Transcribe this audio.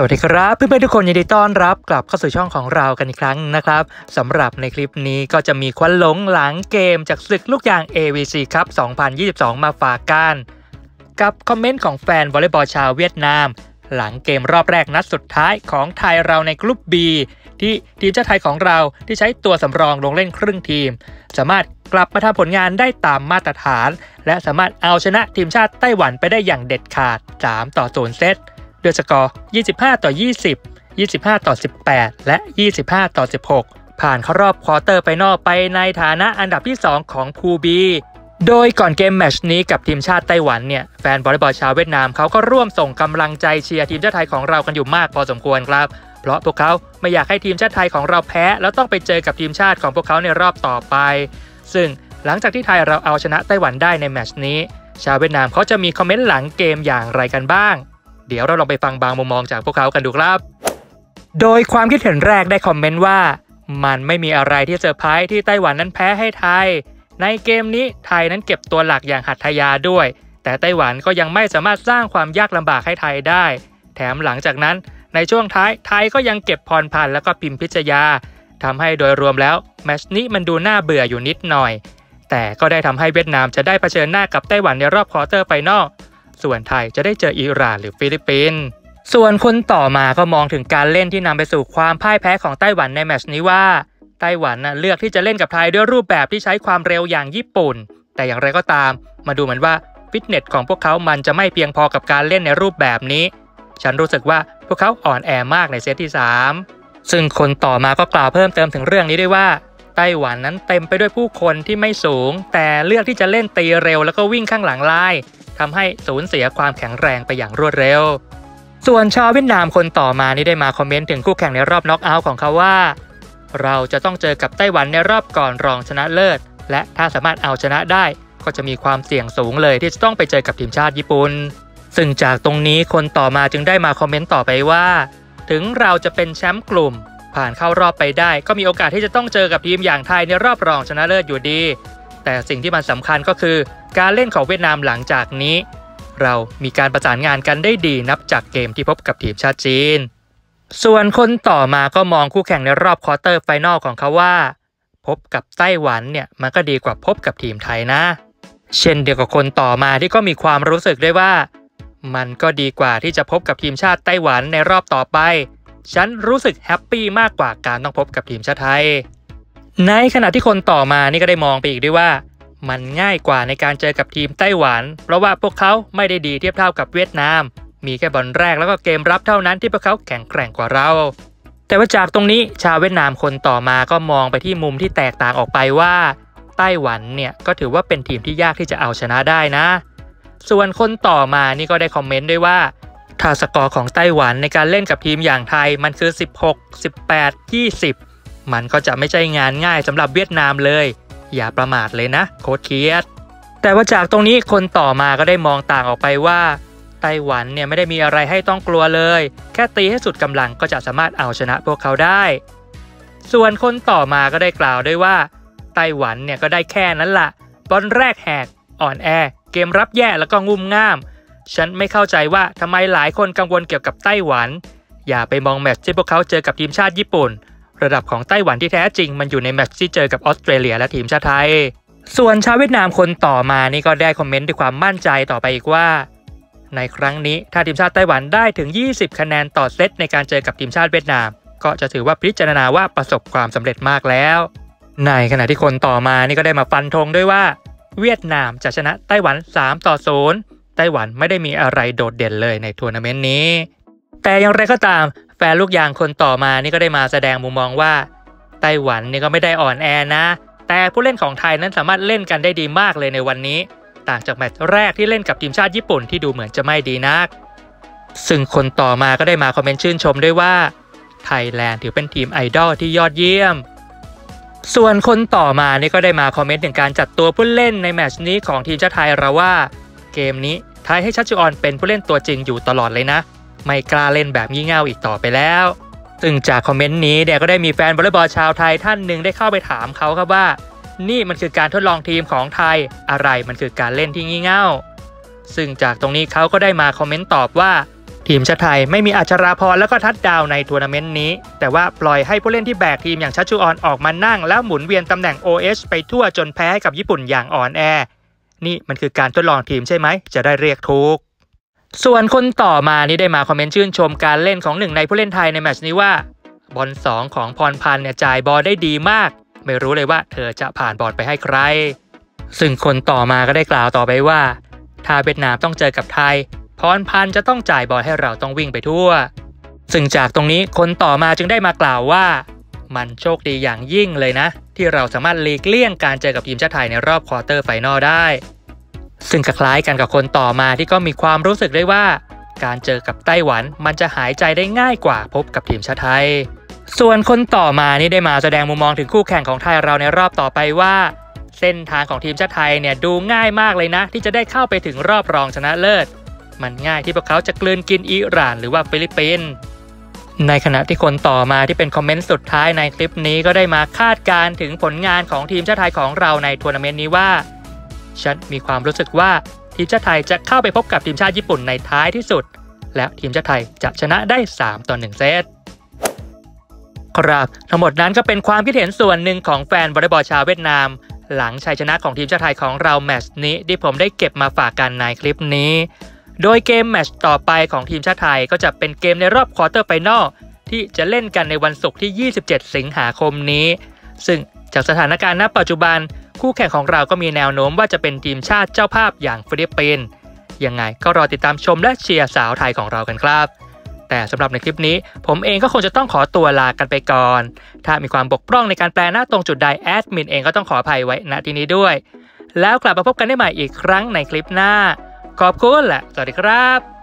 สวัสดีครับเพื่อนๆทุกคนยินดีต้อนรับกลับเข้าสู่ช่องของเรากันอีกครั้งนะครับสำหรับในคลิปนี้ก็จะมีควันหลงหลังเกมจากศึกลูกยาง AVC ครับ 2022 มาฝากกันกับคอมเมนต์ของแฟนวอลเลย์บอลชาวเวียดนามหลังเกมรอบแรกนัดสุดท้ายของไทยเราในกลุ่ม B ที่ทีมชาติไทยของเราที่ใช้ตัวสำรองลงเล่นครึ่งทีมสามารถกลับมาทำผลงานได้ตามมาตรฐานและสามารถเอาชนะทีมชาติไต้หวันไปได้อย่างเด็ดขาด 3-0 เซตด้วยสกอร์ 25-20 25-18 และ 25-16 ผ่านเข้ารอบควอเตอร์ไฟนอลไปในฐานะอันดับที่ 2 ของพูบี โดยก่อนเกมแมตช์นี้กับทีมชาติไต้หวันเนี่ยแฟนวอลเลย์บอลชาวเวียดนามเขาก็ร่วมส่งกำลังใจเชียร์ทีมชาติไทยของเรากันอยู่มากพอสมควรครับเพราะพวกเขาไม่อยากให้ทีมชาติไทยของเราแพ้แล้วต้องไปเจอกับทีมชาติของพวกเขาในรอบต่อไปซึ่งหลังจากที่ไทยเราเอาชนะไต้หวันได้ในแมตช์นี้ชาวเวียดนามเขาจะมีคอมเมนต์หลังเกมอย่างไรกันบ้างเดี๋ยวเราลองไปฟังบางมุมมองจากพวกเขากันดูครับโดยความคิดเห็นแรกได้คอมเมนต์ว่ามันไม่มีอะไรที่เซอร์ไพรส์ที่ไต้หวันนั้นแพ้ให้ไทยในเกมนี้ไทยนั้นเก็บตัวหลักอย่างหัตถยาด้วยแต่ไต้หวันก็ยังไม่สามารถสร้างความยากลำบากให้ไทยได้แถมหลังจากนั้นในช่วงท้ายไทยก็ยังเก็บพรพันธ์แล้วก็พิมพิชยาทำให้โดยรวมแล้วแมตช์นี้มันดูน่าเบื่ออยู่นิดหน่อยแต่ก็ได้ทำให้เวียดนามจะได้เผชิญหน้ากับไต้หวันในรอบควอเตอร์ไฟนอลส่วนไทยจะได้เจออิหร่านหรือฟิลิปปินส์ส่วนคนต่อมาก็มองถึงการเล่นที่นำไปสู่ความพ่ายแพ้ของไต้หวันในแมตช์นี้ว่าไต้หวันเลือกที่จะเล่นกับไทยด้วยรูปแบบที่ใช้ความเร็วอย่างญี่ปุ่นแต่อย่างไรก็ตามมาดูเหมือนว่าฟิตเนสของพวกเขามันจะไม่เพียงพอกับการเล่นในรูปแบบนี้ฉันรู้สึกว่าพวกเขาอ่อนแอมากในเซตที่ 3ซึ่งคนต่อมาก็กล่าวเพิ่มเติมถึงเรื่องนี้ด้วยว่าไต้หวันนั้นเต็มไปด้วยผู้คนที่ไม่สูงแต่เลือกที่จะเล่นตีเร็วแล้วก็วิ่งข้างหลังไล่ทำให้สูญเสียความแข็งแรงไปอย่างรวดเร็วส่วนชาวเวียดนามคนต่อมานี้ได้มาคอมเมนต์ถึงคู่แข่งในรอบน็อกเอาท์ของเขาว่าเราจะต้องเจอกับไต้หวันในรอบก่อนรองชนะเลิศและถ้าสามารถเอาชนะได้ก็จะมีความเสี่ยงสูงเลยที่จะต้องไปเจอกับทีมชาติญี่ปุ่นซึ่งจากตรงนี้คนต่อมาจึงได้มาคอมเมนต์ต่อไปว่าถึงเราจะเป็นแชมป์กลุ่มผ่านเข้ารอบไปได้ก็มีโอกาสที่จะต้องเจอกับทีมอย่างไทยในรอบรองชนะเลิศอยู่ดีแต่สิ่งที่มันสำคัญก็คือการเล่นของเวียดนามหลังจากนี้เรามีการประสานงานกันได้ดีนับจากเกมที่พบกับทีมชาติจีนส่วนคนต่อมาก็มองคู่แข่งในรอบควอเตอร์ไฟนอลของเขาว่าพบกับไต้หวันเนี่ยมันก็ดีกว่าพบกับทีมไทยนะเช่นเดียวกับคนต่อมาที่ก็มีความรู้สึกด้วยว่ามันก็ดีกว่าที่จะพบกับทีมชาติไต้หวันในรอบต่อไปฉันรู้สึกแฮปปี้มากกว่าการต้องพบกับทีมชาติไทยในขณะที่คนต่อมานี่ก็ได้มองไปอีกด้วยว่ามันง่ายกว่าในการเจอกับทีมไต้หวันเพราะว่าพวกเขาไม่ได้ดีเทียบเท่ากับเวียดนามมีแค่บอลแรกแล้วก็เกมรับเท่านั้นที่พวกเขาแข็งแกร่งกว่าเราแต่ว่าจากตรงนี้ชาวเวียดนามคนต่อมาก็มองไปที่มุมที่แตกต่างออกไปว่าไต้หวันเนี่ยก็ถือว่าเป็นทีมที่ยากที่จะเอาชนะได้นะส่วนคนต่อมานี่ก็ได้คอมเมนต์ด้วยว่าถ้าสกอร์ของไต้หวันในการเล่นกับทีมอย่างไทยมันคือ16 18 20มันก็จะไม่ใช่งานง่ายสำหรับเวียดนามเลยอย่าประมาทเลยนะโค้ชเคียสแต่ว่าจากตรงนี้คนต่อมาก็ได้มองต่างออกไปว่าไต้หวันเนี่ยไม่ได้มีอะไรให้ต้องกลัวเลยแค่ตีให้สุดกำลังก็จะสามารถเอาชนะพวกเขาได้ส่วนคนต่อมาก็ได้กล่าวด้วยว่าไต้หวันเนี่ยก็ได้แค่นั้นล่ะบอลแรกแหกอ่อนแอเกมรับแย่แล้วก็งุ่มง่ามฉันไม่เข้าใจว่าทำไมหลายคนกังวลเกี่ยวกับไต้หวันอย่าไปมองแมตช์ที่พวกเขาเจอกับทีมชาติญี่ปุ่นระดับของไต้หวันที่แท้จริงมันอยู่ในแมตช์ที่เจอกับออสเตรเลียและทีมชาติไทยส่วนชาวเวียดนามคนต่อมานี่ก็ได้คอมเมนต์ด้วยความมั่นใจต่อไปอีกว่าในครั้งนี้ถ้าทีมชาติไต้หวันได้ถึง20คะแนนต่อเซตในการเจอกับทีมชาติเวียดนามก็จะถือว่าพิจารณาว่าประสบความสำเร็จมากแล้วในขณะที่คนต่อมานี่ก็ได้มาฟันธงด้วยว่าเวียดนามจะชนะไต้หวัน3-0ไต้หวันไม่ได้มีอะไรโดดเด่นเลยในทัวร์นาเมนต์นี้แต่อย่างไรก็ตามแฟนลูกยางคนต่อมานี่ก็ได้มาแสดงมุมมองว่าไต้หวันนี่ก็ไม่ได้อ่อนแอนะแต่ผู้เล่นของไทยนั้นสามารถเล่นกันได้ดีมากเลยในวันนี้ต่างจากแมตช์แรกที่เล่นกับทีมชาติญี่ปุ่นที่ดูเหมือนจะไม่ดีนักซึ่งคนต่อมาก็ได้มาคอมเมนต์ชื่นชมด้วยว่าไทยแลนด์ถือเป็นทีมไอดอลที่ยอดเยี่ยมส่วนคนต่อมานี่ก็ได้มาคอมเมนต์ถึงการจัดตัวผู้เล่นในแมตช์นี้ของทีมชาติไทยเราว่าเกมนี้ไทยให้ชัชชุออนเป็นผู้เล่นตัวจริงอยู่ตลอดเลยนะไม่กล้าเล่นแบบงี่เง่าอีกต่อไปแล้วซึ่งจากคอมเมนต์นี้เนี่ยก็ได้มีแฟนวอลเลย์บอลชาวไทยท่านหนึ่งได้เข้าไปถามเขาครับว่านี่มันคือการทดลองทีมของไทยอะไรมันคือการเล่นที่งี่เง่าซึ่งจากตรงนี้เขาก็ได้มาคอมเมนต์ตอบว่า ทีมชาติไทยไม่มีอัชราพรและก็ทัดดาวในทัวร์นาเมนต์นี้แต่ว่าปล่อยให้ผู้เล่นที่แบกทีมอย่างชัชชุออนออกมานั่งแล้วหมุนเวียนตำแหน่ง OH ไปทั่วจนแพ้ให้กับญี่ปุ่นอย่างอ่อนแอนี่มันคือการทดลองทีมใช่ไหมจะได้เรียกถูกส่วนคนต่อมานี่ได้มาคอมเมนต์ชื่นชมการเล่นของหนึ่งในผู้เล่นไทยในแมตช์นี้ว่าบอล2ของพรพันธ์เนี่ยจ่ายบอลได้ดีมากไม่รู้เลยว่าเธอจะผ่านบอลไปให้ใครซึ่งคนต่อมาก็ได้กล่าวต่อไปว่าถ้าเวียดนามต้องเจอกับไทยพรพันธ์จะต้องจ่ายบอลให้เราต้องวิ่งไปทั่วซึ่งจากตรงนี้คนต่อมาจึงได้มากล่าวว่ามันโชคดีอย่างยิ่งเลยนะที่เราสามารถหลีกเลี่ยงการเจอกับทีมชาติไทยในรอบควอเตอร์ไฟนอลได้ซึ่งคล้ายกันกับคนต่อมาที่ก็มีความรู้สึกได้ว่าการเจอกับไต้หวันมันจะหายใจได้ง่ายกว่าพบกับทีมชาติไทยส่วนคนต่อมานี่ได้มาแสดงมุมมองถึงคู่แข่งของไทยเราในรอบต่อไปว่าเส้นทางของทีมชาติไทยเนี่ยดูง่ายมากเลยนะที่จะได้เข้าไปถึงรอบรองชนะเลิศมันง่ายที่พวกเขาจะกลืนกินอิหร่านหรือว่าฟิลิปปินส์ในขณะที่คนต่อมาที่เป็นคอมเมนต์สุดท้ายในคลิปนี้ก็ได้มาคาดการณ์ถึงผลงานของทีมชาติไทยของเราในทัวร์นาเมนต์นี้ว่าฉันมีความรู้สึกว่าทีมชาติไทยจะเข้าไปพบกับทีมชาติญี่ปุ่นในท้ายที่สุดและทีมชาติไทยจะชนะได้ 3-1 เซตครับทั้งหมดนั้นก็เป็นความคิดเห็นส่วนหนึ่งของแฟนวอลเลย์บอลชาวเวียดนามหลังชัยชนะของทีมชาติไทยของเราแมตช์นี้ที่ผมได้เก็บมาฝากกันในคลิปนี้โดยเกมแมตช์ต่อไปของทีมชาติไทยก็จะเป็นเกมในรอบควอเตอร์ไฟนอลที่จะเล่นกันในวันศุกร์ที่ 27 สิงหาคมนี้ซึ่งจากสถานการณ์ณปัจจุบันคู่แข่งของเราก็มีแนวโน้มว่าจะเป็นทีมชาติเจ้าภาพอย่างฟิลิปปินส์ยังไงก็รอติดตามชมและเชียร์สาวไทยของเรากันครับแต่สำหรับในคลิปนี้ผมเองก็คงจะต้องขอตัวลากันไปก่อนถ้ามีความบกพร่องในการแปลหน้าตรงจุดใดแอดมินเองก็ต้องขออภัยไว้ณที่นี้ด้วยแล้วกลับมาพบกันได้ใหม่อีกครั้งในคลิปหน้าขอบคุณและสวัสดีครับ